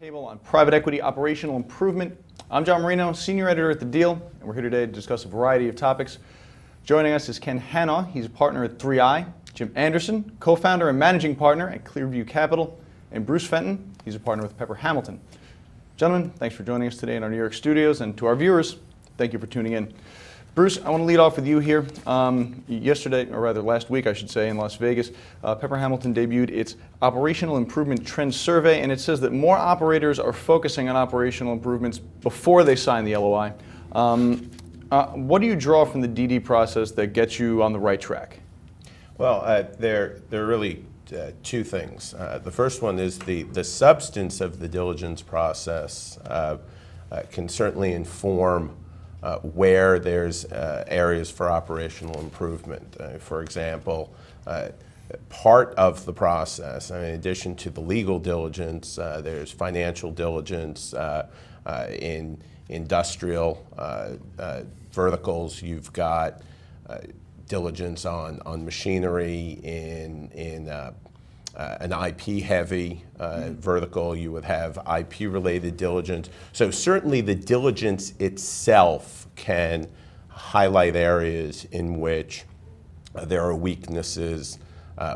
Table on private equity operational improvement. I'm John Marino, senior editor at The Deal, and we're here today to discuss a variety of topics. Joining us is Ken Hanau, he's a partner at 3i, Jim Andersen, co-founder and managing partner at Clearview Capital, and Bruce Fenton, he's a partner with Pepper Hamilton. Gentlemen, thanks for joining us today in our New York studios, and to our viewers, thank you for tuning in. Bruce, I want to lead off with you here. Last week, I should say, in Las Vegas, Pepper Hamilton debuted its Operational Improvement Trend Survey, and it says that more operators are focusing on operational improvements before they sign the LOI. What do you draw from the DD process that gets you on the right track? Well, there are really two things. The first one is the substance of the diligence process can certainly inform where there's areas for operational improvement. For example, part of the process, in addition to the legal diligence, there's financial diligence in industrial verticals. You've got diligence on machinery in an IP-heavy vertical. You would have IP-related diligence. So certainly the diligence itself can highlight areas in which there are weaknesses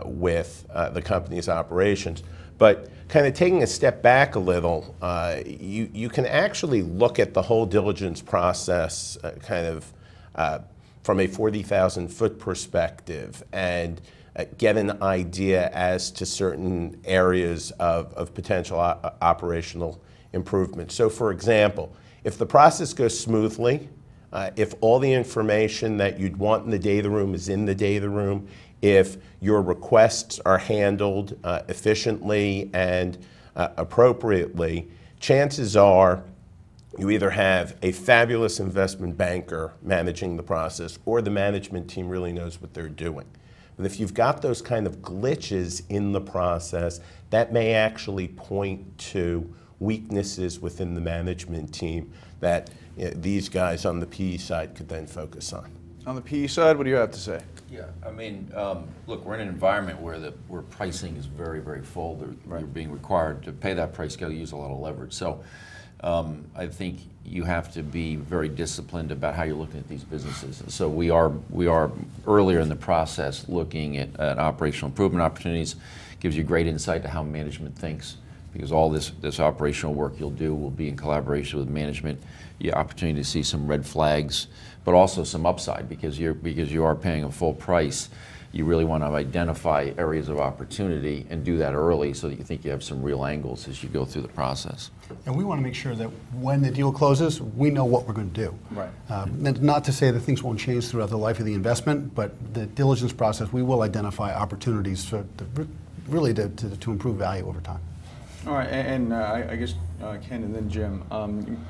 with the company's operations. But kind of taking a step back a little, you can actually look at the whole diligence process from a 40,000-foot perspective and get an idea as to certain areas of potential operational improvement. So for example, if the process goes smoothly, if all the information that you'd want in the data room is in the data room, if your requests are handled efficiently and appropriately, chances are you either have a fabulous investment banker managing the process or the management team really knows what they're doing. But if you've got those kind of glitches in the process, that may actually point to weaknesses within the management team that these guys on the PE side could then focus on. On the PE side, what do you have to say? Yeah, I mean, look, we're in an environment where pricing is very, very full. You're being required to pay that price, got to use a lot of leverage. So I think you have to be very disciplined about how you're looking at these businesses. So we are earlier in the process looking at operational improvement opportunities. Gives you great insight to how management thinks, because all this operational work you'll do will be in collaboration with management. Your opportunity to see some red flags, but also some upside because you are paying a full price. You really want to identify areas of opportunity and do that early so that you think you have some real angles as you go through the process. And we want to make sure that when the deal closes, we know what we're going to do. Right. Not to say that things won't change throughout the life of the investment, but the diligence process, we will identify opportunities to improve value over time. All right, and I guess Ken and then Jim,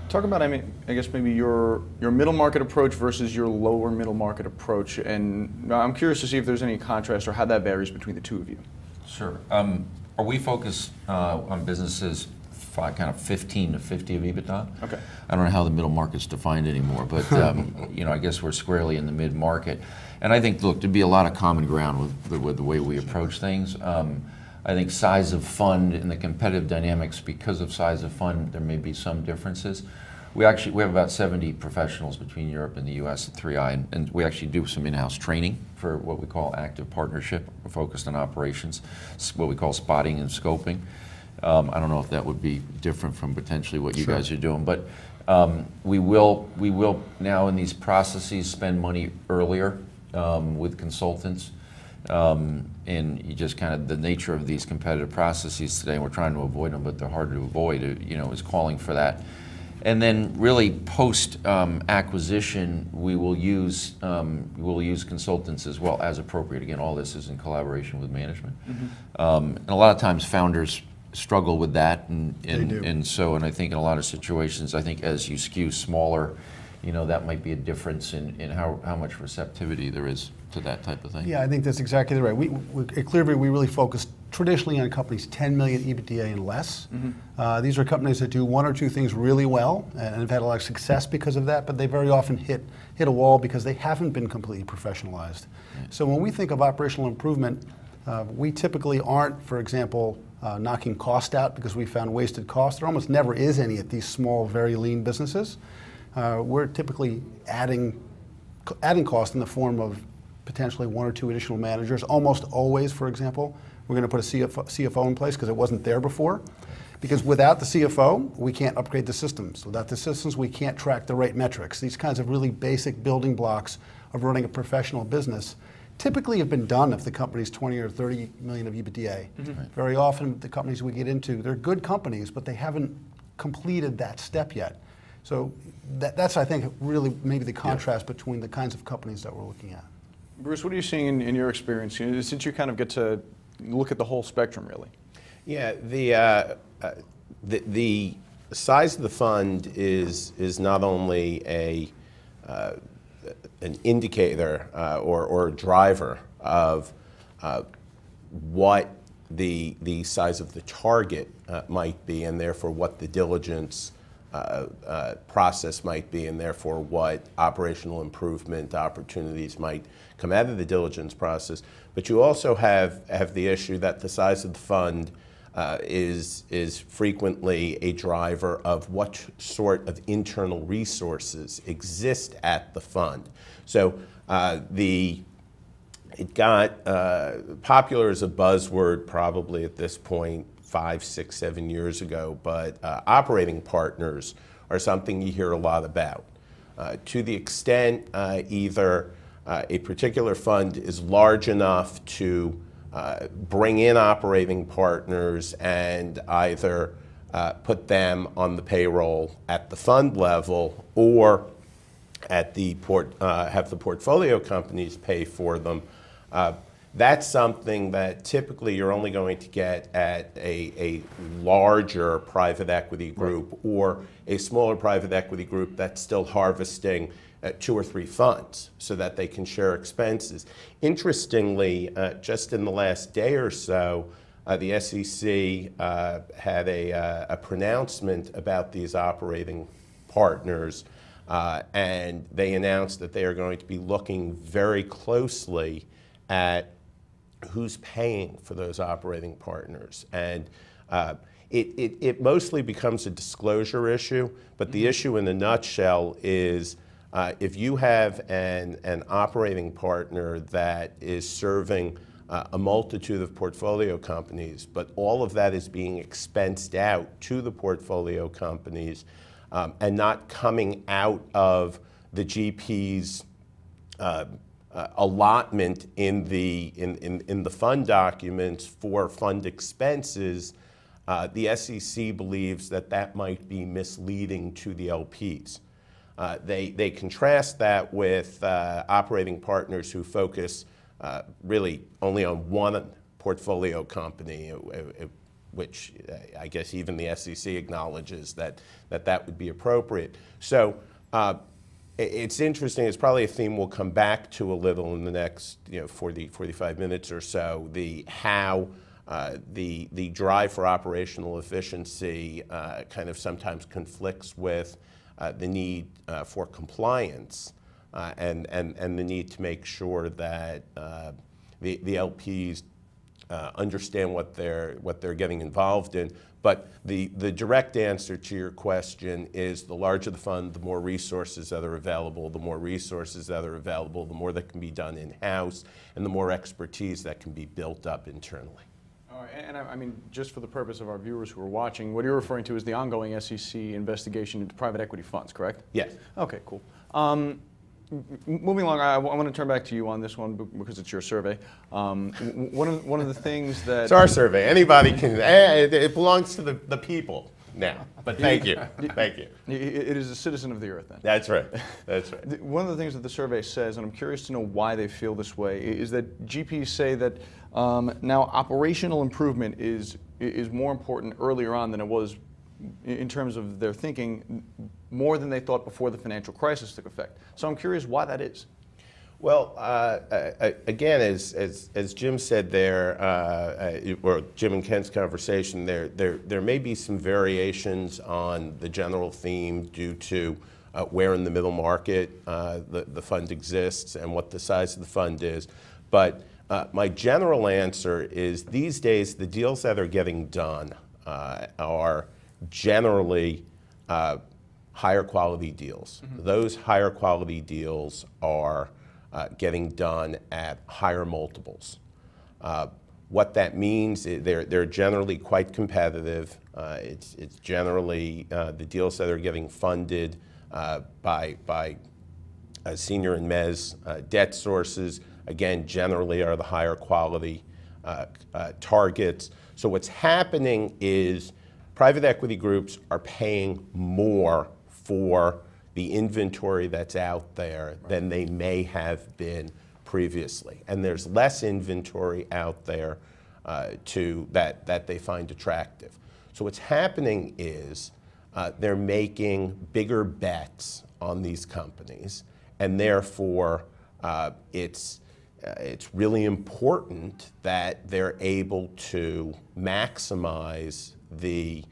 talk about maybe your middle market approach versus your lower middle market approach, and I'm curious to see if there's any contrast or how that varies between the two of you. Sure. Are we focused on businesses kind of 15 to 50 of EBITDA? Okay. I don't know how the middle market's defined anymore, but I guess we're squarely in the mid market, and I think there'd be a lot of common ground with the way we approach things. I think size of fund and the competitive dynamics, because of size of fund, there may be some differences. We have about 70 professionals between Europe and the US at 3i, and we actually do some in-house training for what we call active partnership. We're focused on operations, what we call spotting and scoping. I don't know if that would be different from potentially what you guys are doing, but we will now in these processes spend money earlier with consultants. And you just kind of the nature of these competitive processes today, and we're trying to avoid them, but they're hard to avoid, is calling for that. And then really post acquisition, we will use consultants as well as appropriate. Again, all this is in collaboration with management. Mm-hmm. And a lot of times founders struggle with that, and I think in a lot of situations, I think as you skew smaller, that might be a difference in how much receptivity there is to that type of thing. Yeah, I think that's exactly right. We at Clearview, we really focus traditionally on companies 10 million EBITDA and less. Mm-hmm. These are companies that do one or two things really well and have had a lot of success because of that, but they very often hit a wall because they haven't been completely professionalized. Mm-hmm. So when we think of operational improvement, We typically aren't, for example, knocking cost out because we found wasted cost. There almost never is any at these small, very lean businesses. We're typically adding cost in the form of potentially 1 or 2 additional managers. Almost always, for example, we're going to put a CFO in place because it wasn't there before. Because without the CFO, we can't upgrade the systems. Without the systems, we can't track the right metrics. These kinds of really basic building blocks of running a professional business typically have been done if the company's 20 or 30 million of EBITDA. Mm-hmm. Right. Very often the companies we get into, they're good companies, but they haven't completed that step yet. So that's, I think, really maybe the contrast between the kinds of companies that we're looking at. Bruce, what are you seeing in your experience, since you kind of get to look at the whole spectrum, really? Yeah, the size of the fund is not only an indicator or a driver of what the size of the target might be, and therefore what the diligence process might be, and therefore what operational improvement opportunities might come out of the diligence process. But you also have the issue that the size of the fund is frequently a driver of what sort of internal resources exist at the fund. So it got popular as a buzzword probably at this point 5, 6, 7 years ago, but operating partners are something you hear a lot about. To the extent either a particular fund is large enough to bring in operating partners and either put them on the payroll at the fund level or at the have the portfolio companies pay for them, that's something that typically you're only going to get at a larger private equity group or a smaller private equity group that's still harvesting 2 or 3 funds so that they can share expenses. Interestingly, just in the last day or so, the SEC had a pronouncement about these operating partners, and they announced that they are going to be looking very closely at who's paying for those operating partners. And it mostly becomes a disclosure issue, but the issue in a nutshell is if you have an operating partner that is serving a multitude of portfolio companies, but all of that is being expensed out to the portfolio companies and not coming out of the GP's allotment in the fund documents for fund expenses, the SEC believes that that might be misleading to the LPs. They contrast that with operating partners who focus really only on one portfolio company, which I guess even the SEC acknowledges that would be appropriate. So it's interesting. It's probably a theme we'll come back to a little in the next 40, 45 minutes or so, how the drive for operational efficiency kind of sometimes conflicts with the need for compliance and the need to make sure that the LPs understand what they're getting involved in. But the direct answer to your question is the larger the fund, the more resources that are available, the more that can be done in-house, and the more expertise that can be built up internally. And I mean, just for the purpose of our viewers who are watching, what you're referring to is the ongoing SEC investigation into private equity funds, correct? Yes. Okay, cool. Moving along, I want to turn back to you on this one because it's your survey. One of the things that... It's our survey. Anybody can... It belongs to the people now. But thank you. Thank you. It is a citizen of the earth, then. That's right. That's right. One of the things that the survey says, and I'm curious to know why they feel this way, is that GPs say that now operational improvement is more important earlier on than it was in terms of their thinking, more than they thought before the financial crisis took effect. So I'm curious why that is. Well, again, as Jim said there, or Jim and Ken's conversation, there may be some variations on the general theme due to where in the middle market the fund exists and what the size of the fund is. But My general answer is these days the deals that are getting done are generally higher quality deals. Mm-hmm. Those higher quality deals are getting done at higher multiples. What that means is they're generally quite competitive. It's generally the deals that are getting funded by senior and mezz debt sources, again, generally are the higher quality targets. So what's happening is private equity groups are paying more for the inventory that's out there than they may have been previously. And there's less inventory out there that they find attractive. So what's happening is they're making bigger bets on these companies, and therefore it's really important that they're able to maximize the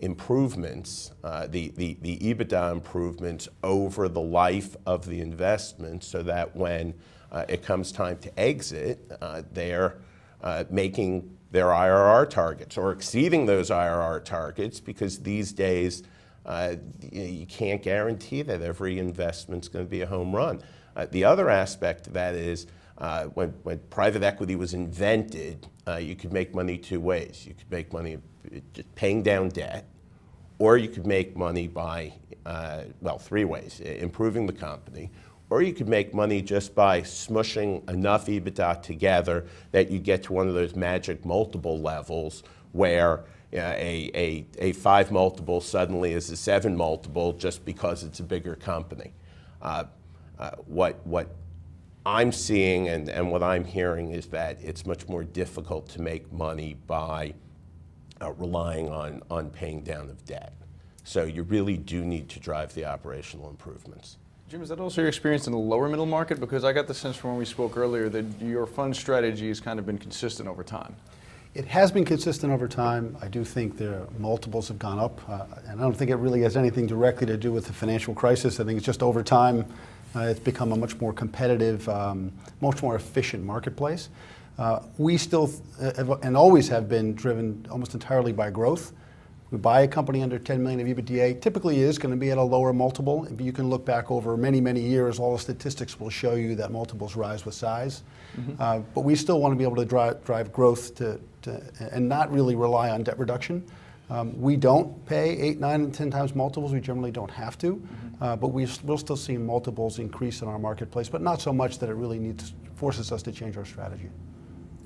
improvements, the EBITDA improvements over the life of the investment, so that when it comes time to exit, they're making their IRR targets or exceeding those IRR targets, because these days you can't guarantee that every investment's going to be a home run. The other aspect of that is when private equity was invented, you could make money two ways. You could make money just paying down debt, or you could make money by, well, three ways: improving the company, or you could make money just by smushing enough EBITDA together that you get to one of those magic multiple levels where a 5 multiple suddenly is a 7 multiple just because it's a bigger company. What I'm seeing and what I'm hearing is that it's much more difficult to make money by relying on paying down of debt. So you really do need to drive the operational improvements. Jim, is that also your experience in the lower middle market? Because I got the sense from when we spoke earlier that your fund strategy has kind of been consistent over time. It has been consistent over time. I do think the multiples have gone up, and I don't think it really has anything directly to do with the financial crisis. I think it's just over time, it's become a much more competitive, much more efficient marketplace. We still and always have been driven almost entirely by growth. We buy a company under 10 million of EBITDA, typically is going to be at a lower multiple. If you can look back over many, many years, all the statistics will show you that multiples rise with size. Mm-hmm. But we still want to be able to drive growth and not really rely on debt reduction. We don't pay 8, 9, and 10 times multiples. We generally don't have to, mm-hmm. But we'll still see multiples increase in our marketplace, but not so much that it really forces us to change our strategy.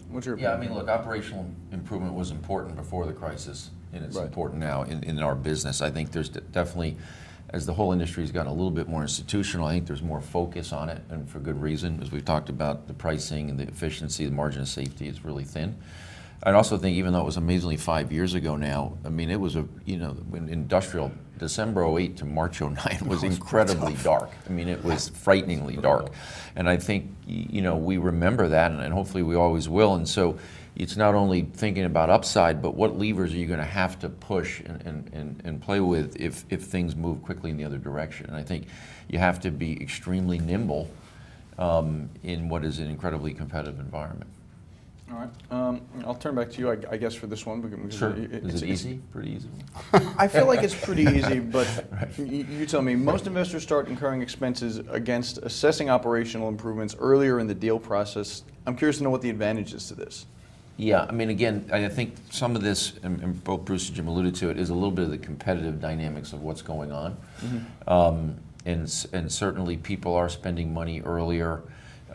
What's your opinion? Yeah, I mean, look, operational improvement was important before the crisis, and it's important now in our business. I think there's definitely, as the whole industry has gotten a little bit more institutional, I think there's more focus on it, and for good reason. As we've talked about, the pricing and the efficiency, the margin of safety is really thin. I also think, even though it was amazingly 5 years ago now, I mean, it was when industrial, December 08 to March 09 was incredibly dark. I mean, it was frighteningly dark. And I think, we remember that, and hopefully we always will. And so it's not only thinking about upside, but what levers are you going to have to push and play with if things move quickly in the other direction? And I think you have to be extremely nimble in what is an incredibly competitive environment. All right. I'll turn back to you, I guess, for this one. Because sure. Is it easy? Pretty easy. I feel like it's pretty easy, but you tell me. Most investors start incurring expenses against assessing operational improvements earlier in the deal process. I'm curious to know what the advantage is to this. Yeah. I mean, again, I think some of this, and both Bruce and Jim alluded to it, is a little bit of the competitive dynamics of what's going on. Mm-hmm. And certainly people are spending money earlier.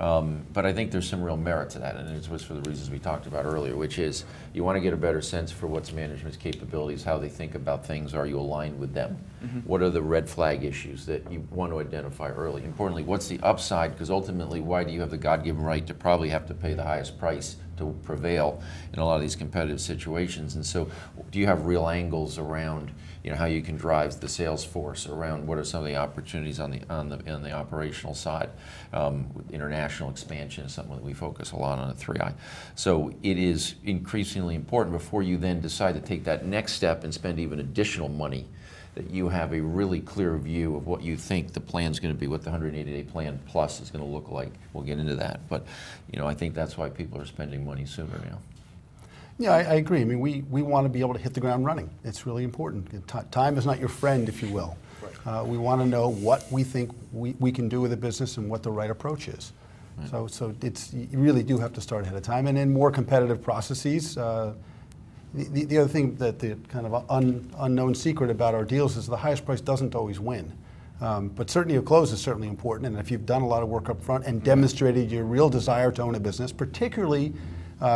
But I think there's some real merit to that, and it was for the reasons we talked about earlier, which is you want to get a better sense for what's management's capabilities, how they think about things, are you aligned with them? Mm-hmm. What are the red flag issues that you want to identify early? Importantly, what's the upside? Because ultimately, why do you have the God-given right to probably have to pay the highest price to prevail in a lot of these competitive situations? And so do you have real angles around how you can drive the sales force, around what are some of the opportunities on the operational side? International expansion is something that we focus a lot on at 3i. So it is increasingly important before you then decide to take that next step and spend even additional money that you have a really clear view of what you think the plan's going to be, what the 180-day plan plus is going to look like. We'll get into that. But, you know, I think that's why people are spending money sooner now. Yeah, I agree. I mean, we want to be able to hit the ground running. It's really important. Time is not your friend, if you will. Right. We want to know what we think we can do with the business and what the right approach is. Right. So it's, you really do have to start ahead of time. And in more competitive processes, the other thing that the kind of unknown secret about our deals is the highest price doesn't always win. But certainty of close is certainly important. And if you've done a lot of work up front and demonstrated your real desire to own a business, particularly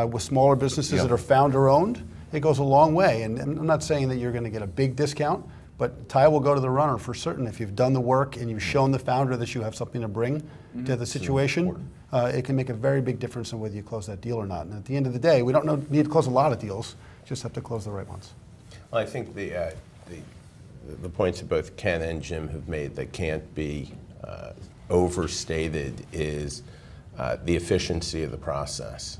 with smaller businesses that are founder-owned, it goes a long way. And I'm not saying that you're going to get a big discount, but tie will go to the runner for certain. If you've done the work and you've shown the founder that you have something to bring to the situation, it can make a very big difference in whether you close that deal or not. And at the end of the day, we don't need to close a lot of deals, just have to close the right ones. Well, I think the points that both Ken and Jim have made that can't be overstated is the efficiency of the process.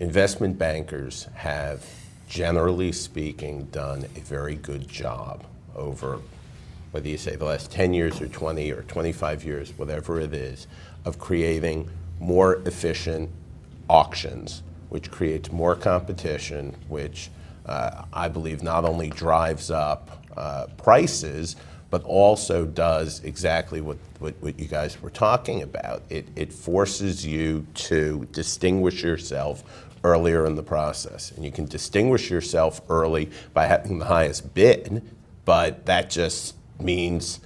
Investment bankers have, generally speaking, done a very good job over, whether you say the last 10 years or 20 or 25 years, whatever it is, of creating more efficient auctions, which creates more competition, which I believe not only drives up prices, but also does exactly what you guys were talking about. It forces you to distinguish yourself earlier in the process. And you can distinguish yourself early by having the highest bid, but that just means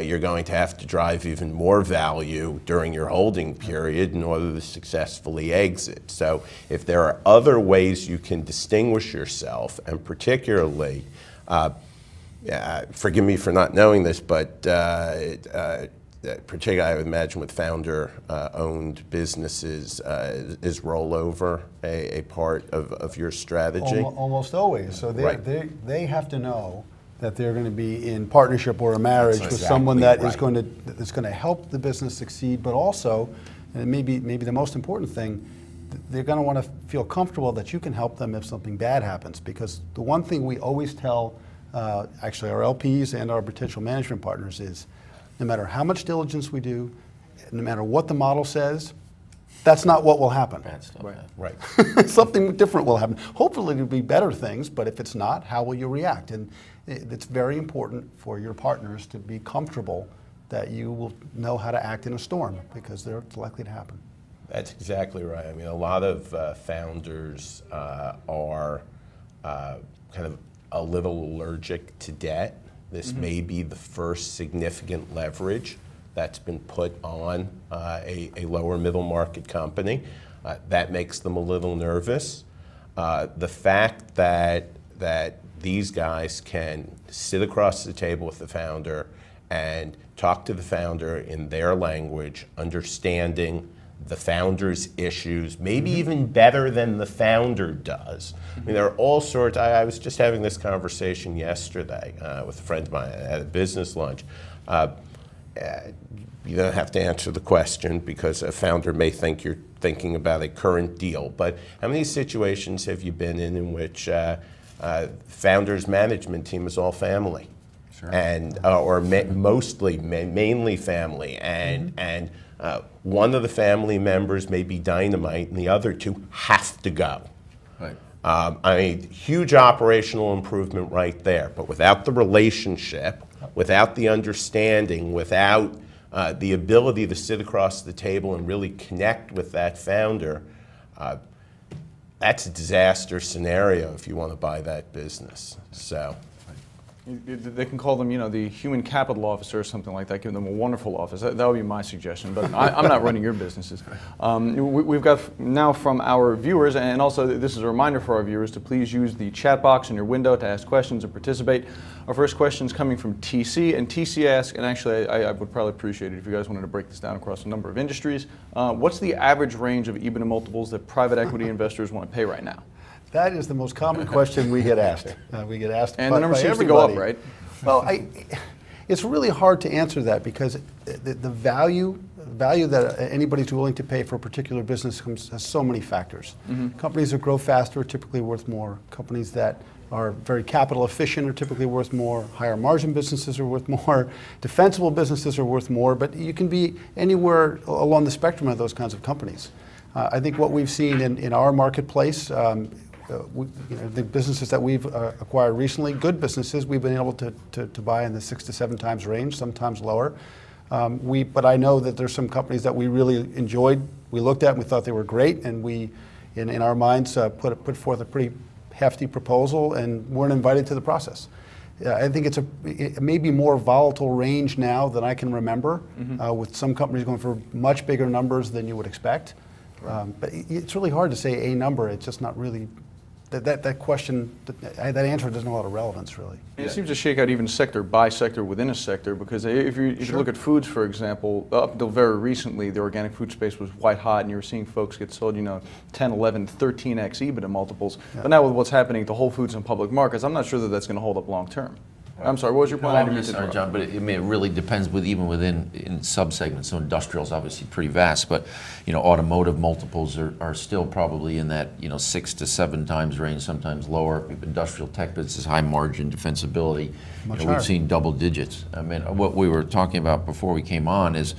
you're going to have to drive even more value during your holding period in order to successfully exit. So if there are other ways you can distinguish yourself, and particularly, forgive me for not knowing this, but particularly I would imagine with founder-owned businesses, is rollover a part of your strategy? Almost always. So they have to know that they're going to be in partnership or a marriage with someone that is going to help the business succeed, but also, and maybe the most important thing, they're going to want to feel comfortable that you can help them if something bad happens. Because the one thing we always tell, actually our LPs and our potential management partners is, no matter how much diligence we do, no matter what the model says, that's not what will happen. Right. Something different will happen. Hopefully it'll be better things, but if it's not, how will you react? And it's very important for your partners to be comfortable that you will know how to act in a storm, because it's likely to happen. That's exactly right. I mean, a lot of founders are kind of a little allergic to debt. This may be the first significant leverage that's been put on a lower middle market company. That makes them a little nervous. The fact that these guys can sit across the table with the founder and talk to the founder in their language, understanding the founder's issues, maybe even better than the founder does. I mean, there are all sorts. I was just having this conversation yesterday with a friend of mine at a business lunch. You don't have to answer the question because a founder may think you're thinking about a current deal, but how many situations have you been in which founder's management team is all family? Sure. And, or mainly family, and, one of the family members may be dynamite and the other two have to go. Right. I mean, huge operational improvement right there, but without the relationship, without the understanding, without the ability to sit across the table and really connect with that founder, that's a disaster scenario if you want to buy that business. So they can call them, you know, the human capital officer or something like that. Give them a wonderful office. That would be my suggestion. But I'm not running your businesses. We've got now from our viewers, and also this is a reminder for our viewers to please use the chat box in your window to ask questions and participate. Our first question is coming from TC, and TC asks, and actually I would probably appreciate it if you guys wanted to break this down across a number of industries. What's the average range of EBITDA multiples that private equity investors want to pay right now? That is the most common question we get asked. We get asked, and the number seems to go up, right? Well, It's really hard to answer that because the value that anybody's willing to pay for a particular business has so many factors. Mm-hmm. Companies that grow faster are typically worth more. Companies that are very capital efficient are typically worth more. Higher margin businesses are worth more. Defensible businesses are worth more. But you can be anywhere along the spectrum of those kinds of companies. I think what we've seen in our marketplace, the businesses that we've acquired recently, good businesses, we've been able to buy in the 6 to 7 times range, sometimes lower. But I know that there's some companies that we really enjoyed, we looked at and we thought they were great, and we, in our minds, put forth a pretty hefty proposal and weren't invited to the process. I think it's it may be more volatile range now than I can remember, mm-hmm. With some companies going for much bigger numbers than you would expect. Right. But it's really hard to say a number. It's just not really, that question, that answer doesn't have a lot of relevance, really. It seems to shake out even sector by sector within a sector, because if you look at foods, for example, up until very recently, the organic food space was white hot, and you were seeing folks get sold, 10, 11, 13x EBITDA multiples. Yeah. But now with what's happening to Whole Foods and public markets, I'm not sure that that's going to hold up long term. I'm sorry, what was your point? I didn't mean to interrupt, but it really depends even within subsegments. So industrial is obviously pretty vast, but automotive multiples are still probably in that 6 to 7 times range, sometimes lower. Industrial tech business is high margin defensibility. We've seen double digits. I mean, what we were talking about before we came on is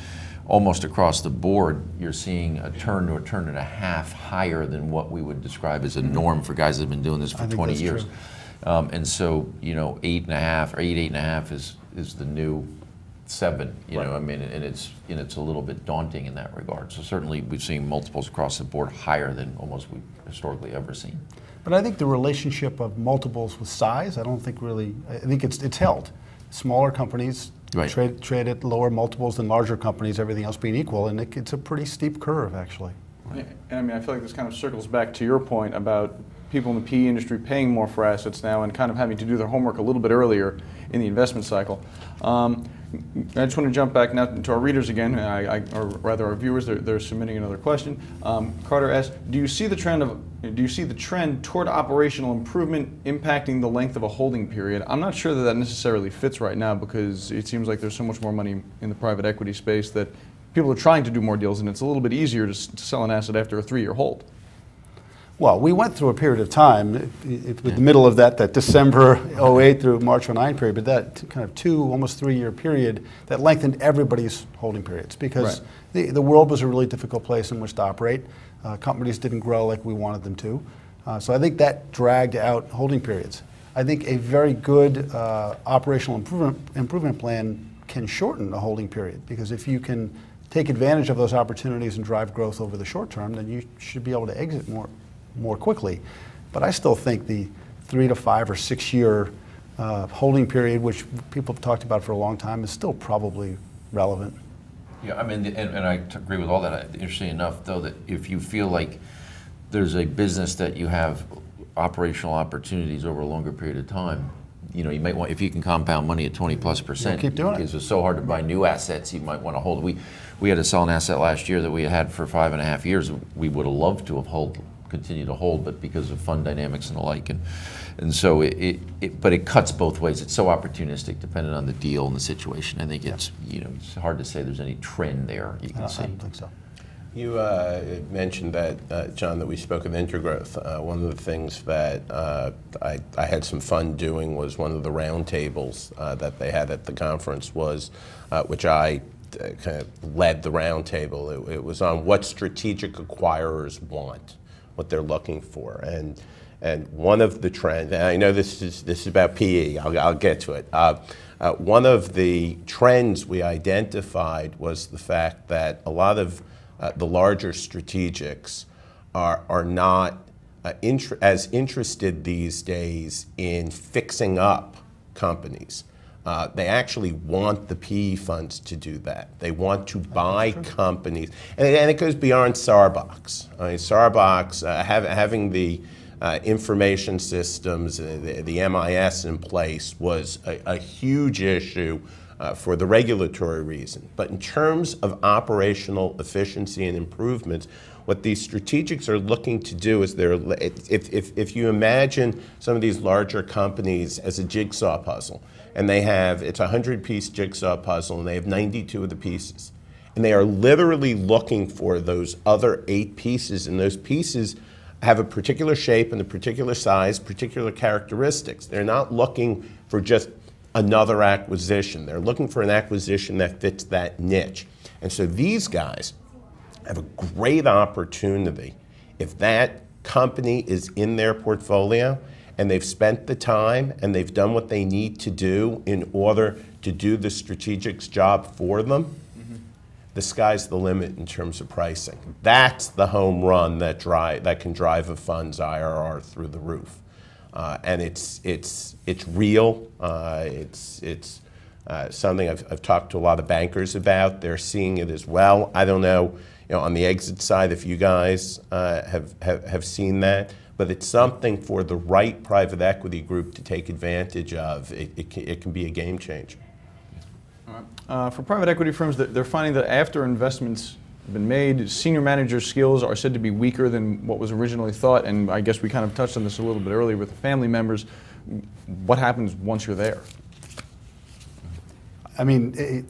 almost across the board, you're seeing a turn to a turn and a half higher than what we would describe as a norm for guys that have been doing this for 20 years. True. And so, 8.5 is the new 7, you know, I mean, and it's a little bit daunting in that regard. So certainly we've seen multiples across the board higher than almost we've historically ever seen. But I think the relationship of multiples with size, I think it's held. Smaller companies trade at lower multiples than larger companies, everything else being equal, and it's a pretty steep curve, actually. Right. And I mean, I feel like this kind of circles back to your point about people in the PE industry paying more for assets now and kind of having to do their homework a little bit earlier in the investment cycle. I just want to jump back now to our readers again, or rather our viewers. They're submitting another question. Carter asks, do you see the trend toward operational improvement impacting the length of a holding period? I'm not sure that necessarily fits right now, because it seems like there's so much more money in the private equity space that people are trying to do more deals, and it's a little bit easier to sell an asset after a 3-year hold. Well, we went through a period of time, with the middle of that December 08 through March 09 period, but that kind of almost 3-year period, that lengthened everybody's holding periods, because the world was a really difficult place in which to operate. Companies didn't grow like we wanted them to. So I think that dragged out holding periods. I think a very good operational improvement plan can shorten a holding period, because if you can take advantage of those opportunities and drive growth over the short term, then you should be able to exit more quickly. But I still think the 3 to 5 or 6 year holding period, which people have talked about for a long time, is still probably relevant. Yeah, I mean, and I agree with all that. Interesting enough, though, that if you feel like there's a business that you have operational opportunities over a longer period of time, you might want, if you can compound money at 20+%, keep doing it. Because it's so hard to buy new assets, you might want to hold. We had to sell an asset last year that we had for 5.5 years. We would have loved to have continue to hold, but because of fund dynamics and the like, and so but it cuts both ways. It's so opportunistic, depending on the deal and the situation. I think it's it's hard to say there's any trend there you can see. I don't think so. You mentioned that, John, that we spoke of intergrowth. One of the things that I had some fun doing was one of the roundtables that they had at the conference was, which I kind of led the roundtable. It was on what strategic acquirers want, what they're looking for, and one of the trends, and I know this is about PE, I'll get to it. One of the trends we identified was the fact that a lot of the larger strategics are not as interested these days in fixing up companies. They actually want the PE funds to do that. They want to buy companies. And it goes beyond SARBOX. I mean, SARBOX, having the information systems, the MIS in place was a huge issue for the regulatory reason. But in terms of operational efficiency and improvements, what these strategics are looking to do is they're, if you imagine some of these larger companies as a jigsaw puzzle, and they have, it's a 100-piece jigsaw puzzle, and they have 92 of the pieces. And they are literally looking for those other 8 pieces, and those pieces have a particular shape and a particular size, particular characteristics. They're not looking for just another acquisition. They're looking for an acquisition that fits that niche. And so these guys have a great opportunity if that company is in their portfolio and they've spent the time and they've done what they need to do in order to do the strategic's job for them. The sky's the limit in terms of pricing. That's the home run that can drive a fund's IRR through the roof, and it's real. It's something I've talked to a lot of bankers about. They're seeing it as well. I don't know, you know, on the exit side if you guys have seen that, but it's something for the right private equity group to take advantage of. It can be a game changer. For private equity firms, they're finding that after investments have been made, senior manager skills are said to be weaker than what was originally thought, and I guess we kind of touched on this a little bit earlier with the family members. What happens once you're there? I mean,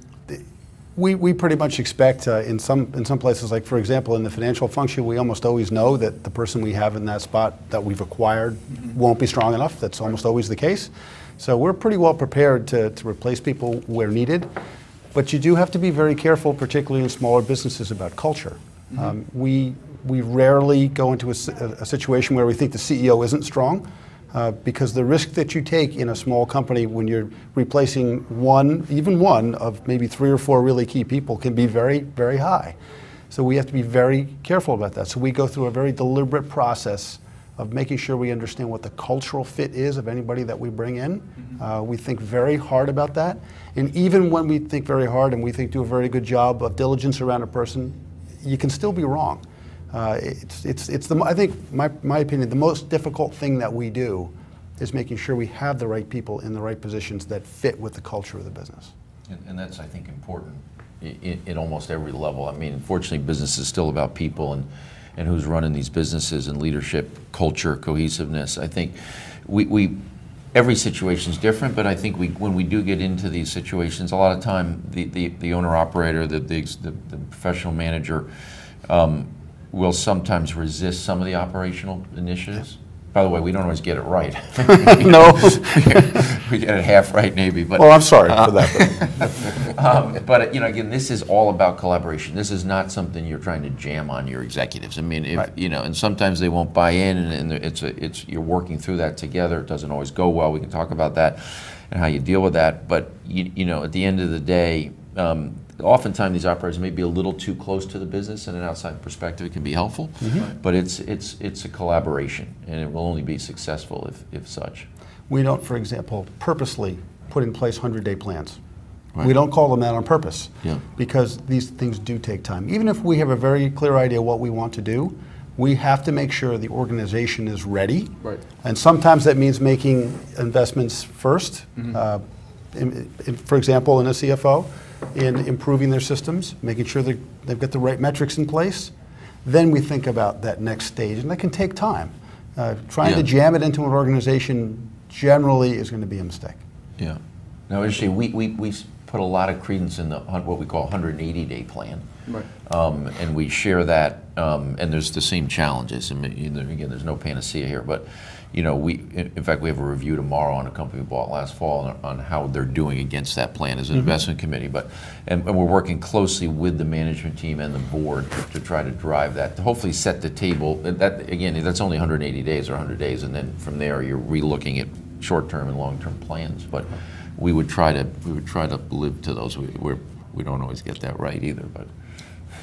we pretty much expect in some places, like for example in the financial function, we almost always know that the person we have in that spot that we've acquired won't be strong enough. That's almost always the case. So we're pretty well prepared to replace people where needed, but you do have to be very careful, particularly in smaller businesses, about culture. Mm-hmm. We rarely go into a situation where we think the CEO isn't strong, because the risk that you take in a small company when you're replacing one, even one of maybe 3 or 4 really key people, can be very, very high. So we have to be very careful about that. So we go through a very deliberate process of making sure we understand what the cultural fit is of anybody that we bring in. Mm-hmm. We think very hard about that. And even when we think very hard and we think do a very good job of diligence around a person, you can still be wrong. I think, my opinion, the most difficult thing that we do is making sure we have the right people in the right positions that fit with the culture of the business. And that's, I think, important in almost every level. I mean, unfortunately, business is still about people and who's running these businesses, and leadership, culture, cohesiveness. I think every situation's different, but I think when we do get into these situations, a lot of time the owner-operator, the professional manager will sometimes resist some of the operational initiatives. By the way, we don't always get it right. No. We get it half right, maybe. But, well, I'm sorry for that. But you know, again, this is all about collaboration. This is not something you're trying to jam on your executives. I mean, if, right. You know, and sometimes they won't buy in, and it's you're working through that together. It doesn't always go well. We can talk about that and how you deal with that. But you know, at the end of the day, oftentimes these operators may be a little too close to the business, and an outside perspective can be helpful. Mm-hmm. But it's a collaboration, and it will only be successful if such. We don't, for example, purposely put in place 100-day plans. Right. We don't call them that on purpose, yeah. Because these things do take time. Even if we have a very clear idea what we want to do, we have to make sure the organization is ready. Right. And sometimes that means making investments first. Mm-hmm. For example, in a CFO, in improving their systems, making sure that they've got the right metrics in place. Then we think about that next stage, and that can take time. Trying to jam it into an organization generally is going to be a mistake. Yeah. Now, interesting, we put a lot of credence in the what we call 180-day plan. Right. And we share that, and there's the same challenges. And again, there's no panacea here, but you know, in fact, we have a review tomorrow on a company we bought last fall on how they're doing against that plan as an investment committee. And we're working closely with the management team and the board to try to drive that, to hopefully set the table. That, again, that's only 180 days or 100 days, and then from there you're relooking at short-term and long-term plans. But we would try to live to those. We don't always get that right either, but.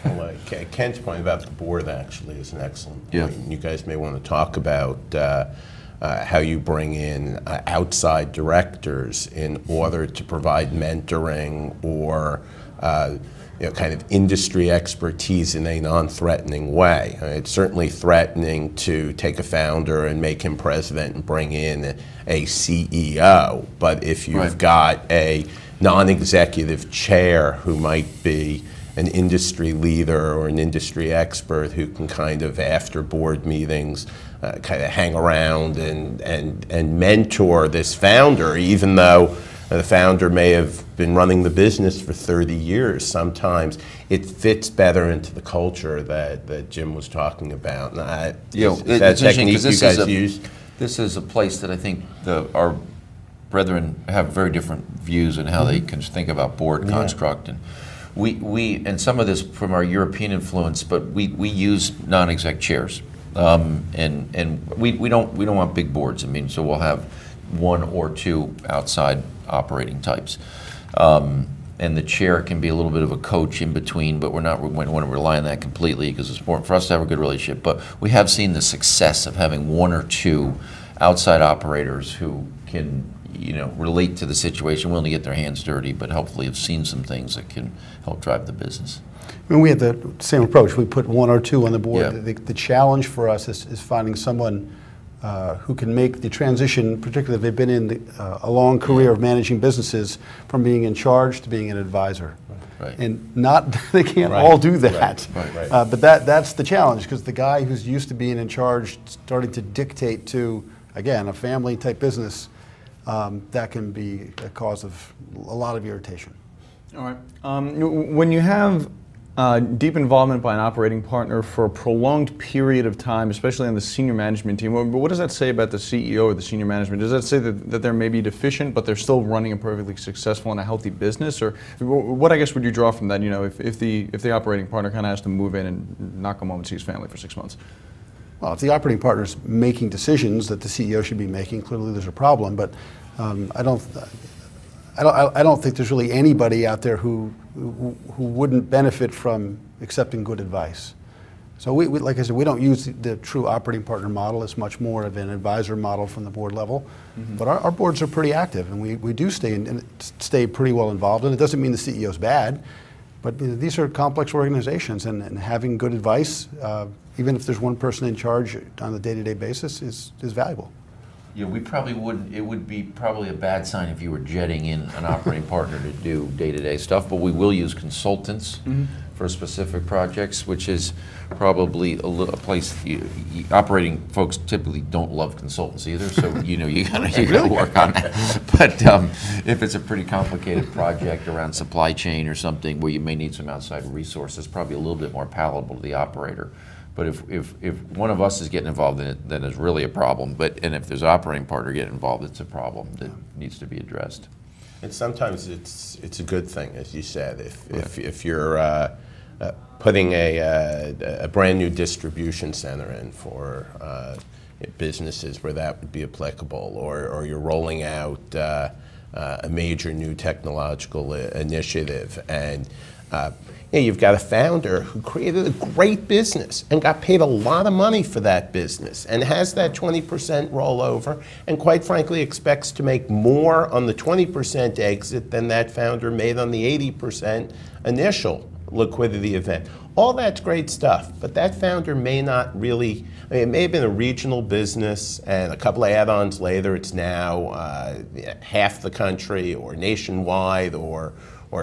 Well, Ken's point about the board actually is an excellent point. Yeah. You guys may want to talk about how you bring in outside directors in order to provide mentoring or you know, kind of industry expertise in a non-threatening way. It's certainly threatening to take a founder and make him president and bring in a CEO, but if you've got a non-executive chair who might be an industry leader or an industry expert who can kind of, after board meetings, kind of hang around and mentor this founder, even though the founder may have been running the business for 30 years. Sometimes it fits better into the culture that Jim was talking about. And that technique you guys use? This is a place that I think our brethren have very different views on how they can think about board construct. And and some of this from our European influence, but we use non-exec chairs. And we don't want big boards. I mean, so we'll have one or two outside operating types. And the chair can be a little bit of a coach in between, but we want to rely on that completely because it's important for us to have a good relationship. But we have seen the success of having one or two outside operators who can, you know, relate to the situation, willing to get their hands dirty, but hopefully have seen some things that can help drive the business. I mean, we had the same approach. We put one or two on the board. Yeah. The challenge for us is finding someone who can make the transition, particularly if they've been in a long career of managing businesses, from being in charge to being an advisor. Right. And they can't all do that. Right. But that's the challenge, because the guy who's used to being in charge starting to dictate to, again, a family type business, that can be a cause of a lot of irritation. All right. When you have deep involvement by an operating partner for a prolonged period of time, especially on the senior management team, what does that say about the CEO or the senior management? Does that say that they're maybe deficient, but they're still running a perfectly successful and a healthy business? Or what, I guess, would you draw from that, you know, if the operating partner kind of has to move in and knock him home and see his family for 6 months? Well, if the operating partner's making decisions that the CEO should be making, clearly there's a problem, but I don't think there's really anybody out there who wouldn't benefit from accepting good advice. So we like I said, we don't use the true operating partner model. It's much more of an advisor model from the board level. Mm-hmm. But our boards are pretty active, and we do stay pretty well involved. And it doesn't mean the CEO's bad, but you know, these are complex organizations, and having good advice, even if there's one person in charge on a day-to-day basis, is valuable. Yeah, we probably wouldn't. It would be probably a bad sign if you were jetting in an operating partner to do day-to-day stuff, but we will use consultants for specific projects, which is probably a place operating folks typically don't love consultants either, so you know, you gotta work on that. But if it's a pretty complicated project around supply chain or something where you may need some outside resources, probably a little bit more palatable to the operator. But if one of us is getting involved in it, then it's really a problem. And if there's an operating partner getting involved, it's a problem that needs to be addressed. And sometimes it's a good thing, as you said. If you're putting a brand new distribution center in for businesses where that would be applicable, or you're rolling out a major new technological initiative, and yeah, you've got a founder who created a great business and got paid a lot of money for that business and has that 20% rollover and quite frankly expects to make more on the 20% exit than that founder made on the 80% initial liquidity event. All that's great stuff, but that founder may not really, I mean, it may have been a regional business, and a couple of add-ons later it's now half the country or nationwide, or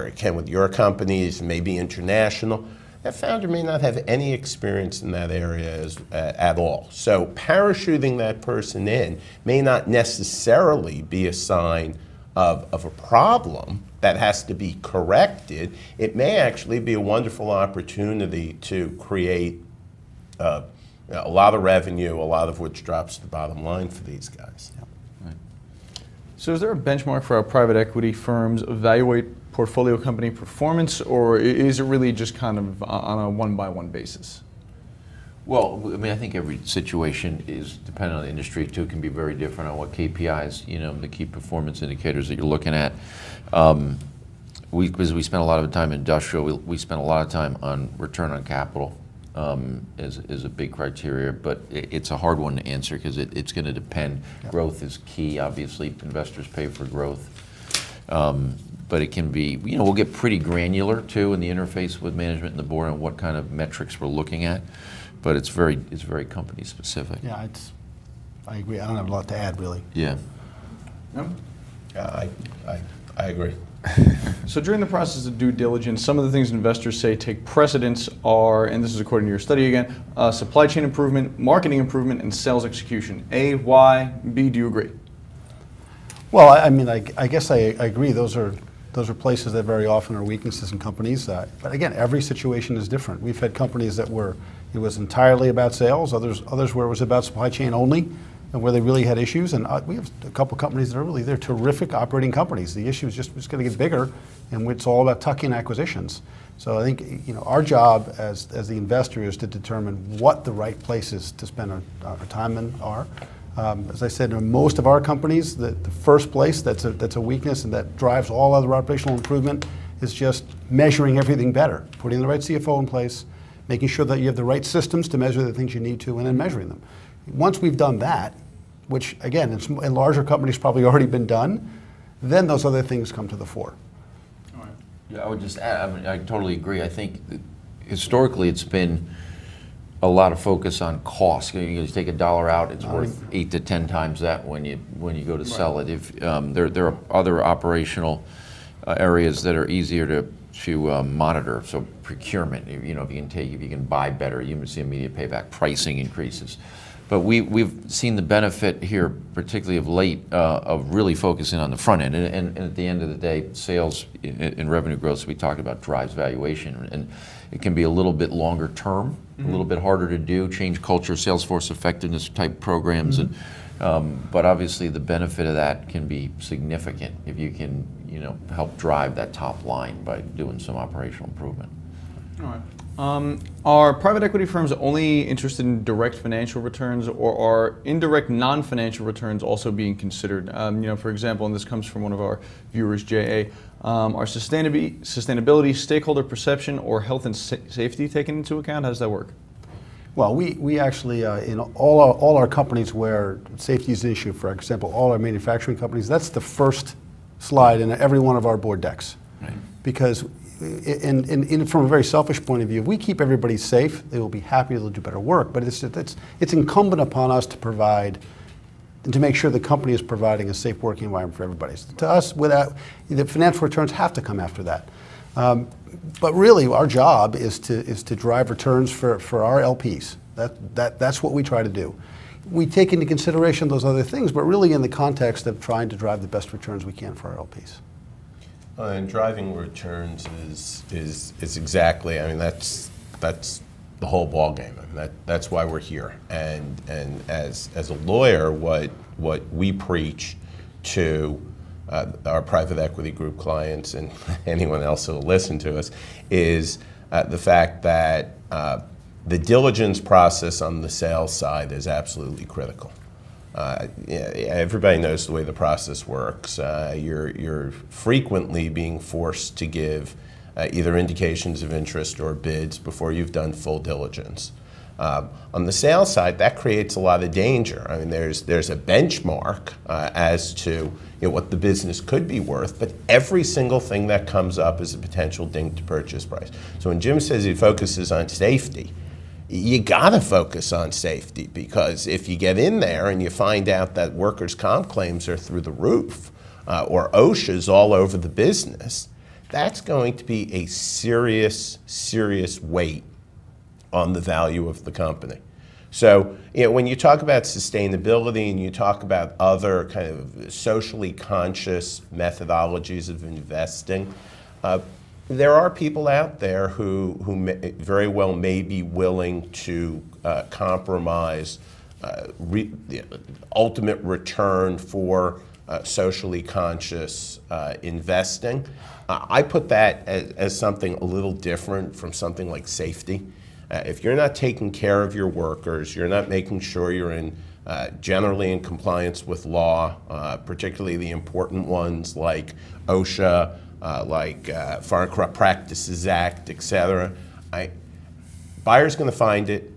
it can with your companies, maybe international. That founder may not have any experience in that area at all. So parachuting that person in may not necessarily be a sign of a problem that has to be corrected. It may actually be a wonderful opportunity to create a lot of revenue, a lot of which drops to the bottom line for these guys. Yeah. Right. So is there a benchmark for how private equity firms evaluate portfolio company performance, or is it really just kind of on a one-by-one basis? Well, I mean, I think every situation is dependent on the industry too. It can be very different on what KPIs, you know, the key performance indicators that you're looking at. Because we spent a lot of time in industrial, we spent a lot of time on return on capital is a big criteria, but it's a hard one to answer because it's going to depend. Yeah. Growth is key, obviously. Investors pay for growth. But it can be, you know, we'll get pretty granular too in the interface with management and the board on what kind of metrics we're looking at. But it's very company specific. Yeah, I agree. I don't have a lot to add really. Yeah. No? I I agree. So during the process of due diligence, some of the things investors say take precedence are, and this is according to your study again, supply chain improvement, marketing improvement, and sales execution. A, Y, B, do you agree? Well, I mean, I guess I agree. Those are places that very often are weaknesses in companies. But again, every situation is different. We've had companies that were, it was entirely about sales, others where it was about supply chain only, and where they really had issues. And we have a couple companies that are really, they're terrific operating companies. The issue is just going to get bigger, and it's all about tuck-in acquisitions. So I think, you know, our job as the investor is to determine what the right places to spend our time in are. As I said, in most of our companies, the first place that's a weakness and that drives all other operational improvement is just measuring everything better, putting the right CFO in place, making sure that you have the right systems to measure the things you need to, and then measuring them. Once we've done that, which again, in larger companies probably already been done, then those other things come to the fore. All right. Yeah, I would just add, I mean, I totally agree. I think that historically it's been a lot of focus on cost. You just take a dollar out, it's worth 8 to 10 times that when you go to sell it. If there are other operational areas that are easier to monitor. So procurement, you know, if you can buy better, you can see immediate payback. Pricing increases, but we've seen the benefit here, particularly of late, of really focusing on the front end. And at the end of the day, sales and revenue growth, we talked about, drives valuation, and it can be a little bit longer term. Mm-hmm. A little bit harder to do, change culture, sales force effectiveness type programs, mm-hmm. But obviously the benefit of that can be significant if you can, you know, help drive that top line by doing some operational improvement. All right. Are private equity firms only interested in direct financial returns, or are indirect non-financial returns also being considered? You know, for example, and this comes from one of our viewers, J.A., are sustainability, stakeholder perception, or health and safety taken into account? How does that work? Well, we actually, in all our companies where safety is an issue, for example, all our manufacturing companies, that's the first slide in every one of our board decks. Right. Because from a very selfish point of view, if we keep everybody safe, they will be happy, they'll do better work, but it's incumbent upon us to provide and to make sure the company is providing a safe working environment for everybody. So to us, without, the financial returns have to come after that. But really, our job is to drive returns for our LPs. That's what we try to do. We take into consideration those other things, but really in the context of trying to drive the best returns we can for our LPs. And driving returns is exactly, I mean, that's the whole ball game. I mean, that's why we're here. And as a lawyer, what we preach to our private equity group clients and anyone else who'll listen to us is the fact that the diligence process on the sales side is absolutely critical. Everybody knows the way the process works. You're frequently being forced to give either indications of interest or bids before you've done full diligence. On the sales side, that creates a lot of danger. I mean, there's a benchmark as to, you know, what the business could be worth, but every single thing that comes up is a potential ding to purchase price. So when Jim says he focuses on safety, you gotta focus on safety, because if you get in there and you find out that workers' comp claims are through the roof or OSHA's all over the business, that's going to be a serious, serious weight on the value of the company. So, you know, when you talk about sustainability and you talk about other kind of socially conscious methodologies of investing, there are people out there who very well may be willing to compromise the ultimate return for socially conscious investing. I put that as something a little different from something like safety. If you're not taking care of your workers, you're not making sure you're in generally in compliance with law, particularly the important ones like OSHA, Foreign Corrupt Practices Act, etc. Buyer's going to find it,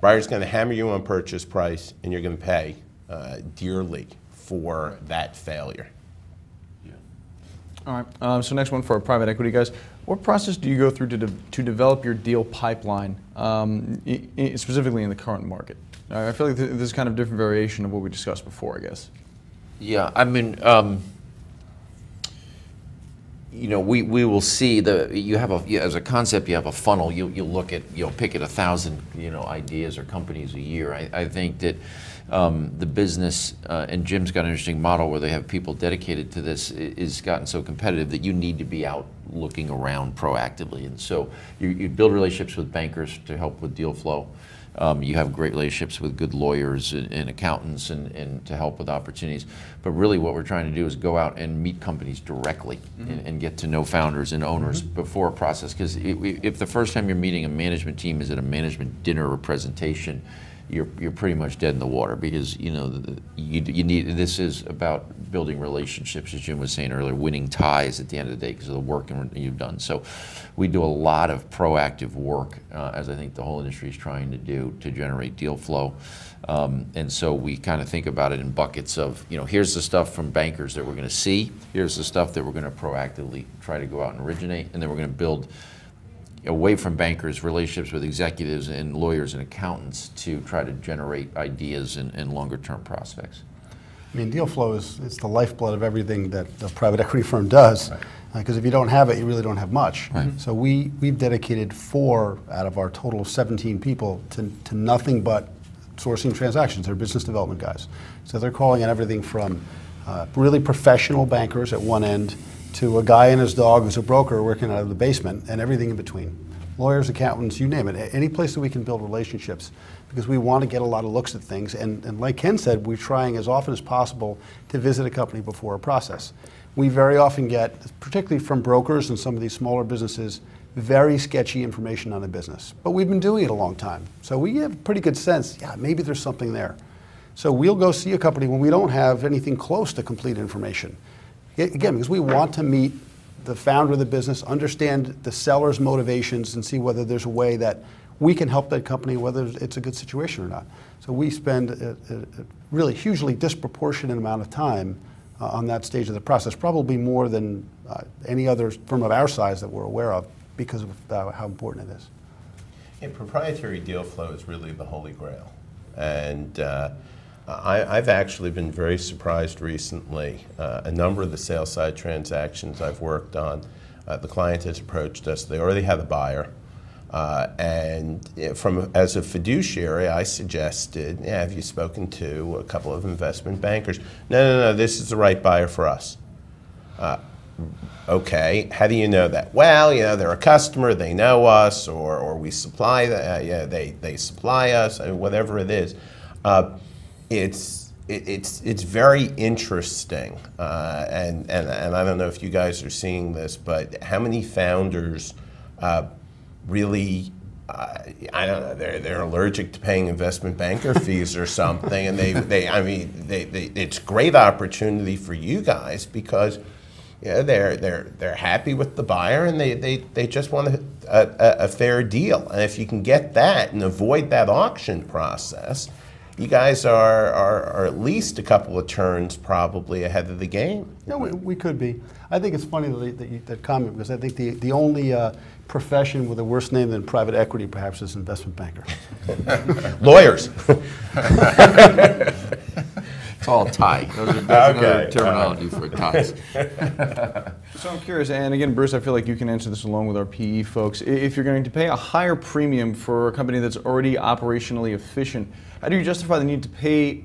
buyer's going to hammer you on purchase price, and you're going to pay dearly for that failure. Yeah. All right, so next one for our private equity guys. What process do you go through to develop your deal pipeline, specifically in the current market? I feel like this is kind of a different variation of what we discussed before, I guess. Yeah, I mean, you know, we will see the, as a concept, you have a funnel. You look at, you'll pick at 1,000, you know, ideas or companies a year. I think that the business, and Jim's got an interesting model where they have people dedicated to this, is gotten so competitive that you need to be out looking around proactively. And so you build relationships with bankers to help with deal flow. You have great relationships with good lawyers and accountants and to help with opportunities. But really what we're trying to do is go out and meet companies directly, mm-hmm. and get to know founders and owners, mm-hmm. before a process. Because if the first time you're meeting a management team is at a management dinner or presentation, you're pretty much dead in the water, because you know you need, this is about building relationships, as Jim was saying earlier, winning ties at the end of the day because of the work you've done. So we do a lot of proactive work, as I think the whole industry is trying to do, to generate deal flow. And so we kind of think about it in buckets of, you know, here's the stuff from bankers that we're going to see, here's the stuff that we're going to proactively try to go out and originate, and then we're going to build away from bankers, relationships with executives and lawyers and accountants to try to generate ideas and longer-term prospects. I mean, deal flow is the lifeblood of everything that a private equity firm does, because right. If you don't have it, you really don't have much. Right. So we've dedicated 4 out of our total of 17 people to nothing but sourcing transactions. They're business development guys. So they're calling on everything from really professional bankers at one end, to a guy and his dog who's a broker working out of the basement, and everything in between. Lawyers, accountants, you name it. Any place that we can build relationships, because we want to get a lot of looks at things. And like Ken said, we're trying as often as possible to visit a company before a process. We very often get, particularly from brokers and some of these smaller businesses, very sketchy information on a business. But we've been doing it a long time. So we have a pretty good sense, yeah, maybe there's something there. So we'll go see a company when we don't have anything close to complete information. Again, because we want to meet the founder of the business, understand the seller's motivations, and see whether there's a way that we can help that company, whether it's a good situation or not. So we spend a really hugely disproportionate amount of time on that stage of the process, probably more than any other firm of our size that we're aware of, because of how important it is. And proprietary deal flow is really the holy grail. And I've actually been very surprised recently. A number of the sale side transactions I've worked on, the client has approached us, they already have a buyer, and as a fiduciary I suggested, yeah, have you spoken to a couple of investment bankers? No, this is the right buyer for us. Okay, how do you know that? Well, you know, they're a customer, they know us, or we supply, yeah, they supply us, whatever it is. It's very interesting, and I don't know if you guys are seeing this, but how many founders really, I don't know, they're allergic to paying investment banker fees or something, and I mean it's great opportunity for you guys, because yeah, they're happy with the buyer, and they just want a fair deal, and if you can get that and avoid that auction process, you guys are at least a couple of turns probably ahead of the game. No, we could be. I think it's funny that comment, because I think the only profession with a worse name than private equity perhaps is investment banker. Lawyers. It's all a tie. That's another terminology for ties. So I'm curious, and again, Bruce, I feel like you can answer this along with our PE folks. If you're going to pay a higher premium for a company that's already operationally efficient, how do you justify the need to pay,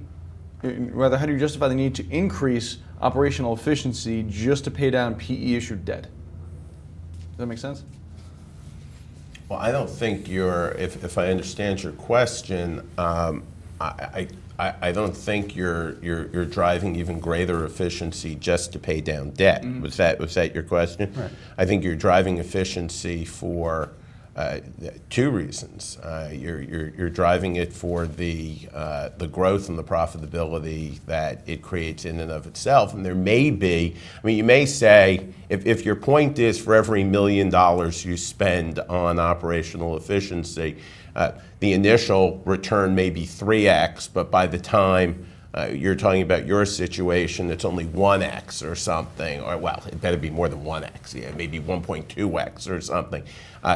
rather, how do you justify the need to increase operational efficiency just to pay down PE-issued debt? Does that make sense? Well, I don't think you're, if I understand your question, I don't think you're driving even greater efficiency just to pay down debt. Mm-hmm. Was that your question? Right. I think you're driving efficiency for 2 reasons. You're driving it for the growth and the profitability that it creates in and of itself. And there may be, I mean, you may say, if your point is for every $1 million you spend on operational efficiency, the initial return may be 3x, but by the time you're talking about your situation, it's only 1x or something, or well, it better be more than 1x, yeah, maybe 1.2x or something.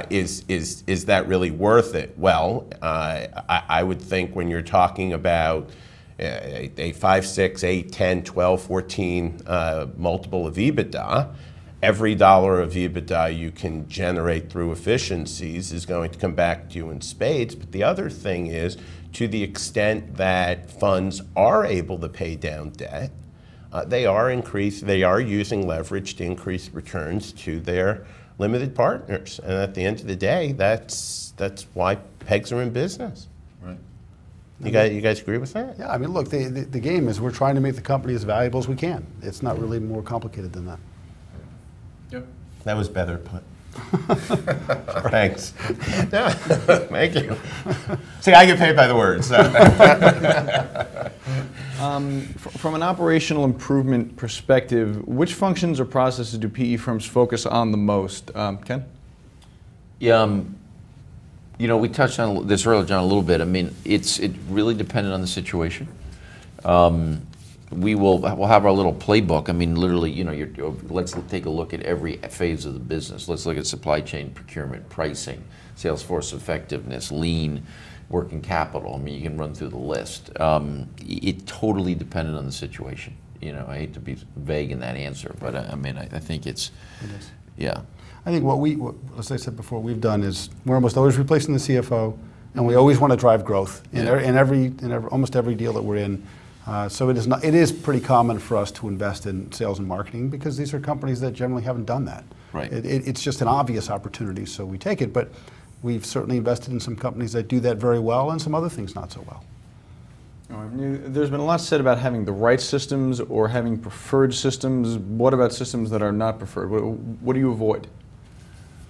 Is that really worth it? Well, I would think when you're talking about a 5, 6, 8, 10, 12, 14 multiple of EBITDA, every dollar of EBITDA you can generate through efficiencies is going to come back to you in spades. But the other thing is, to the extent that funds are able to pay down debt, they are using leverage to increase returns to their limited partners. And at the end of the day, that's why PEGs are in business. Right. You guys agree with that? Yeah, I mean, look, the game is we're trying to make the company as valuable as we can. It's not really more complicated than that. Yep. That was better put. Thanks. Thank you. See, I get paid by the word. So. From an operational improvement perspective, which functions or processes do PE firms focus on the most? Ken? Yeah, you know, we touched on this earlier, John, a little bit. I mean, it really depended on the situation. We'll have our little playbook. I mean, literally, you know, let's take a look at every phase of the business. Let's look at supply chain, procurement, pricing, sales force effectiveness, lean, working capital. I mean, you can run through the list. It totally depended on the situation. You know, I hate to be vague in that answer, but I mean, I think it's, yeah. I think what as I said before, we've done is we're almost always replacing the CFO, and we always want to drive growth in almost every deal that we're in. So it is pretty common for us to invest in sales and marketing because these are companies that generally haven't done that. Right. It's just an obvious opportunity, so we take it. But we've certainly invested in some companies that do that very well and some other things not so well. There's been a lot said about having the right systems or having preferred systems. What about systems that are not preferred? What do you avoid?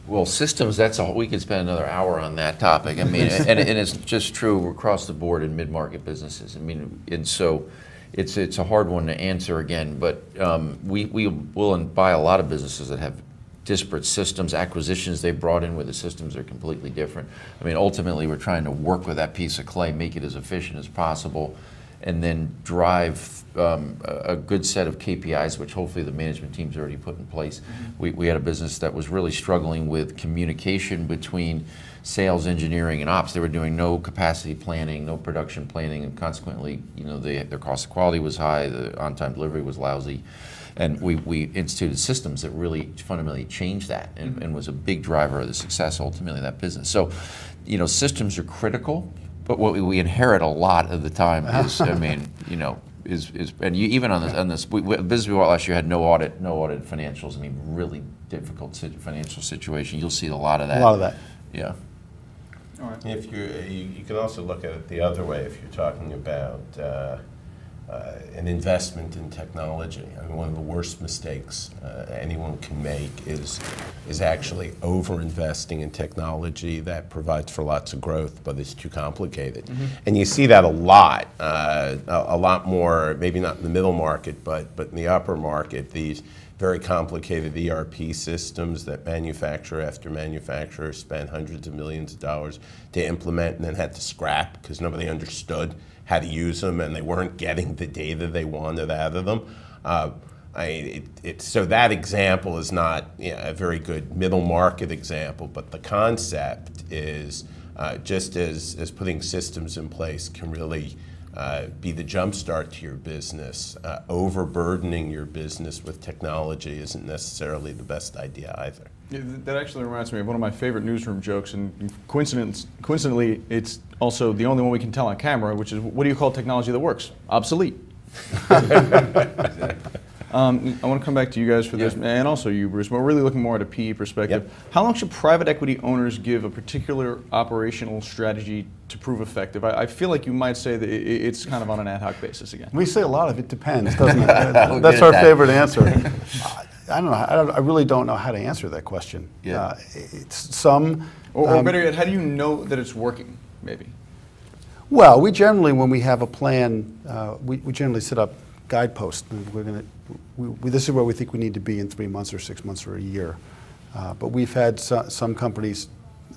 Well, systems, that's all. We could spend another hour on that topic. I mean, and it's just true across the board in mid-market businesses. I mean, and so it's a hard one to answer again, but we will buy a lot of businesses that have disparate systems, acquisitions they brought in where the systems are completely different. I mean, ultimately, we're trying to work with that piece of clay, make it as efficient as possible, and then drive a good set of KPIs, which hopefully the management team's already put in place. Mm-hmm. We had a business that was really struggling with communication between sales, engineering, and ops. They were doing no capacity planning, no production planning, and consequently, you know, their cost of quality was high, the on-time delivery was lousy, and we instituted systems that really fundamentally changed that and, mm-hmm. and was a big driver of the success ultimately of that business. So, you know, systems are critical, but what we inherit a lot of the time is, I mean, you know, even on this business we bought last year had no audit financials. I mean, really difficult financial situation. You'll see a lot of that. A lot of that. Yeah. All right. If you can also look at it the other way. If you're talking about an investment in technology, I mean, one of the worst mistakes anyone can make is actually over-investing in technology that provides for lots of growth, but it's too complicated. Mm-hmm. And you see that a lot more, maybe not in the middle market, but in the upper market, these very complicated ERP systems that manufacturer after manufacturer spent hundreds of millions of dollars to implement and then had to scrap because nobody understood how to use them, and they weren't getting the data they wanted out of them. So that example is not a very good middle market example, but the concept is just as putting systems in place can really be the jumpstart to your business. Overburdening your business with technology isn't necessarily the best idea either. Yeah, that actually reminds me of one of my favorite newsroom jokes, and coincidentally, it's also the only one we can tell on camera, which is, what do you call technology that works? Obsolete. I want to come back to you guys for this, and also you, Bruce, but we're really looking more at a PE perspective. Yep. How long should private equity owners give a particular operational strategy to prove effective? I feel like you might say that it's kind of on an ad hoc basis again. We say a lot of it depends, doesn't it? That's our favorite answer. I don't know. I really don't know how to answer that question. Yeah. Or better yet, how do you know that it's working, maybe? Well, we generally, when we have a plan, we generally set up guideposts. This is where we think we need to be in 3 months or 6 months or a year. But we've had some companies,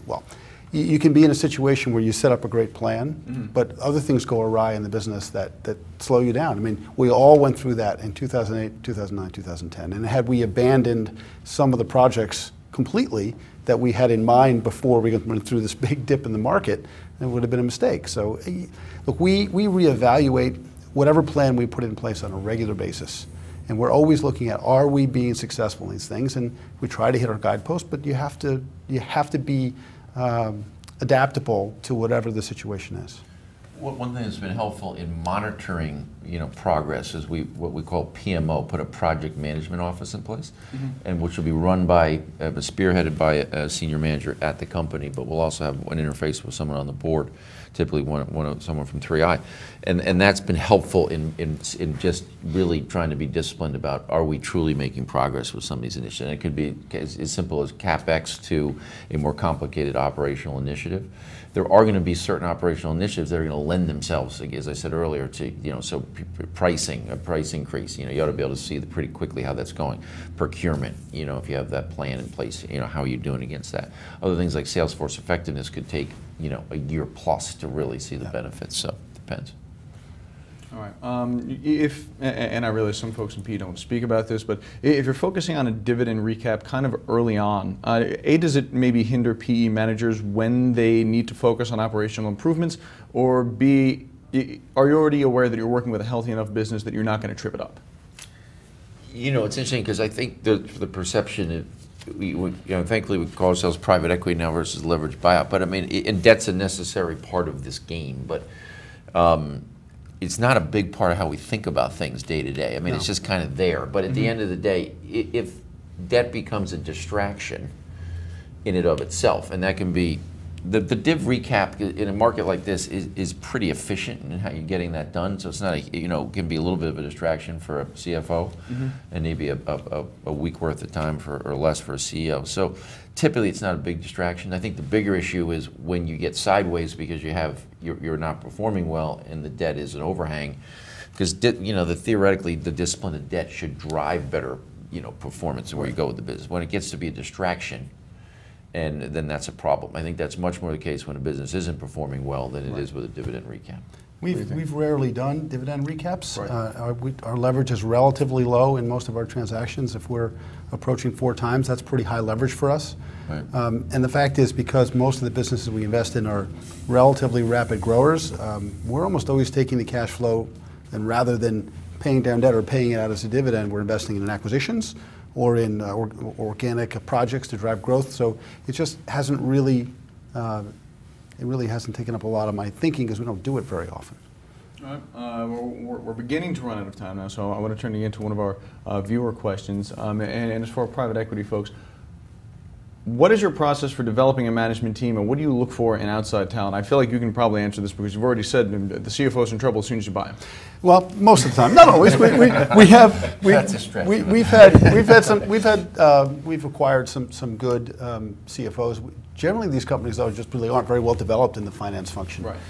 well, you can be in a situation where you set up a great plan, mm-hmm. but other things go awry in the business that slow you down. I mean, we all went through that in 2008, 2009, 2010. And had we abandoned some of the projects completely that we had in mind before we went through this big dip in the market, it would have been a mistake. So look, we reevaluate whatever plan we put in place on a regular basis. And we're always looking at, are we being successful in these things? And we try to hit our guideposts, but you have to be adaptable to whatever the situation is. Well, one thing that's been helpful in monitoring, progress is what we call PMO, put a project management office in place, and which will be run by, spearheaded by a senior manager at the company, but we'll also have an interface with someone on the board, typically someone from 3i, and that's been helpful in just really trying to be disciplined about, are we truly making progress with some of these initiatives? And it could be as simple as CapEx to a more complicated operational initiative. There are going to be certain operational initiatives that are going to lend themselves, as I said earlier, to so pricing, a price increase. You ought to be able to see pretty quickly how that's going. Procurement, if you have that plan in place, how are you doing against that? Other things like sales force effectiveness could take a year plus to really see the benefits. So it depends. All right. And I realize some folks in PE don't speak about this, but if you're focusing on a dividend recap kind of early on, A, does it maybe hinder PE managers when they need to focus on operational improvements? Or B, are you already aware that you're working with a healthy enough business that you're not going to trip it up? It's interesting because I think the perception of, thankfully we call ourselves private equity now versus leveraged buyout, but I mean, and debt's a necessary part of this game, but it's not a big part of how we think about things day to day. I mean, no. It's just kind of there. But at the end of the day, if debt becomes a distraction in and of itself, and that can be, the div recap in a market like this is pretty efficient in how you're getting that done. So it's not, can be a little bit of a distraction for a CFO and maybe a week worth of time or less for a CEO. So typically it's not a big distraction. I think the bigger issue is when you get sideways because you're not performing well and the debt is an overhang. Because, theoretically the discipline of debt should drive better, performance and where you go with the business. When it gets to be a distraction, and then that's a problem. I think that's much more the case when a business isn't performing well than it is with a dividend recap. We've rarely done dividend recaps. Right. Our leverage is relatively low in most of our transactions. If we're approaching 4 times, that's pretty high leverage for us. Right. And the fact is, because most of the businesses we invest in are relatively rapid growers, we're almost always taking the cash flow, and rather than paying down debt or paying it out as a dividend, we're investing in acquisitions or in organic projects to drive growth. So it just hasn't really, it really hasn't taken up a lot of my thinking because we don't do it very often. All right. We're beginning to run out of time now, so I want to turn you into one of our viewer questions. And as for private equity folks, what is your process for developing a management team, and what do you look for in outside talent? I feel like you can probably answer this because you've already said the CFO's in trouble as soon as you buy him. Well, most of the time, not always. We've acquired some good CFOs. Generally, these companies though just really aren't very well developed in the finance function. Right.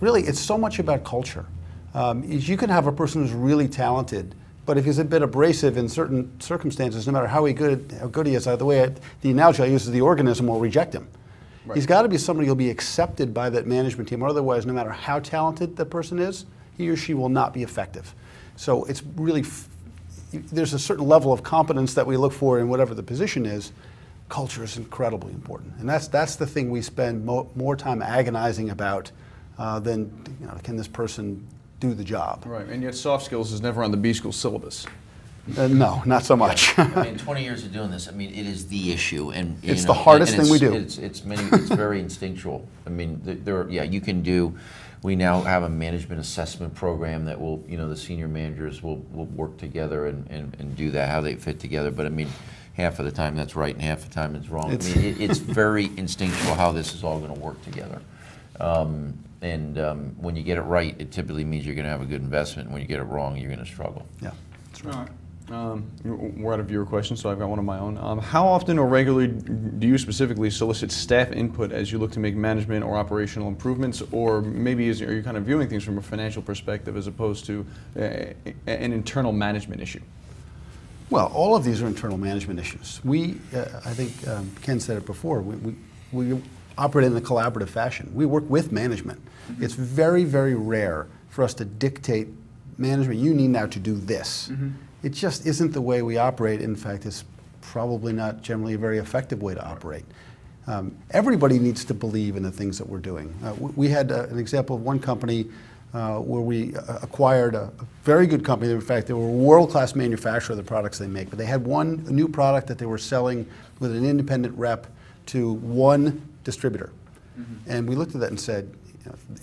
Really, it's so much about culture. You can have a person who's really talented, but if he's a bit abrasive in certain circumstances, no matter how good he is, either way, the analogy I use is the organism will reject him. Right. He's got to be somebody who'll be accepted by that management team. Otherwise, no matter how talented the person is, he or she will not be effective. So it's really, there's a certain level of competence that we look for in whatever the position is. Culture is incredibly important. And that's the thing we spend more time agonizing about than, can this person do the job. Right, and yet soft skills is never on the B school syllabus. No, not so much. I mean, 20 years of doing this, I mean, it is the issue. And it's the hardest thing we do. It's very instinctual. I mean, you can do, we now have a management assessment program that will, the senior managers will work together and do that, how they fit together. But I mean, half of the time that's right and half the time it's wrong. I mean, it's very instinctual how this is all going to work together. When you get it right, it typically means you're going to have a good investment. When you get it wrong, you're going to struggle. Yeah, that's right. All right. We're out of viewer questions, so I've got one of my own. How often or regularly do you specifically solicit staff input as you look to make management or operational improvements, or maybe are you kind of viewing things from a financial perspective as opposed to an internal management issue? Well, all of these are internal management issues. I think Ken said it before, we operate in a collaborative fashion. We work with management. It's very, very rare for us to dictate management, you need now to do this. It just isn't the way we operate. In fact, it's probably not generally a very effective way to operate. Everybody needs to believe in the things that we're doing. We had an example of one company where we acquired a very good company. In fact, they were a world-class manufacturer of the products they make, but they had one new product that they were selling with an independent rep to one distributor. Mm-hmm. And we looked at that and said,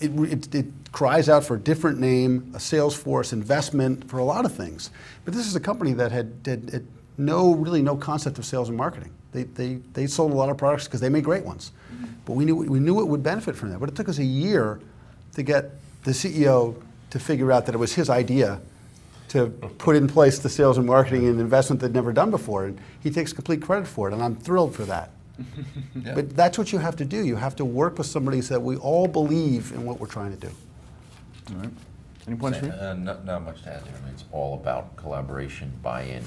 you know, it cries out for a different name, a sales force, investment, for a lot of things. But this is a company that had really no concept of sales and marketing. They sold a lot of products because they made great ones. Mm-hmm. But we knew it would benefit from that. But it took us a year to get the CEO to figure out that it was his idea to put in place the sales and marketing and investment they'd never done before. And he takes complete credit for it, and I'm thrilled for that. Yeah. But that's what you have to do. You have to work with somebody so that we all believe in what we're trying to do. All right. Any points for you? Not much to add there. I mean, it's all about collaboration, buy-in,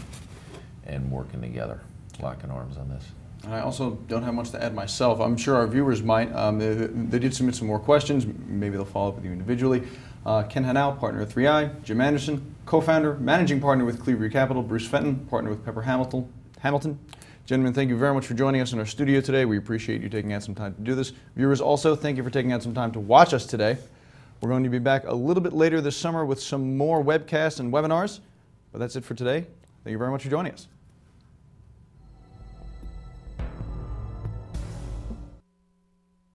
and working together, locking arms on this. I also don't have much to add myself. I'm sure our viewers might. They did submit some more questions. Maybe they'll follow up with you individually. Ken Hanau, partner at 3i. Jim Andersen, co-founder, managing partner with Clearview Capital. Bruce Fenton, partner with Pepper Hamilton. Gentlemen, thank you very much for joining us in our studio today. We appreciate you taking out some time to do this. Viewers, also, thank you for taking out some time to watch us today. We're going to be back a little bit later this summer with some more webcasts and webinars. But that's it for today. Thank you very much for joining us.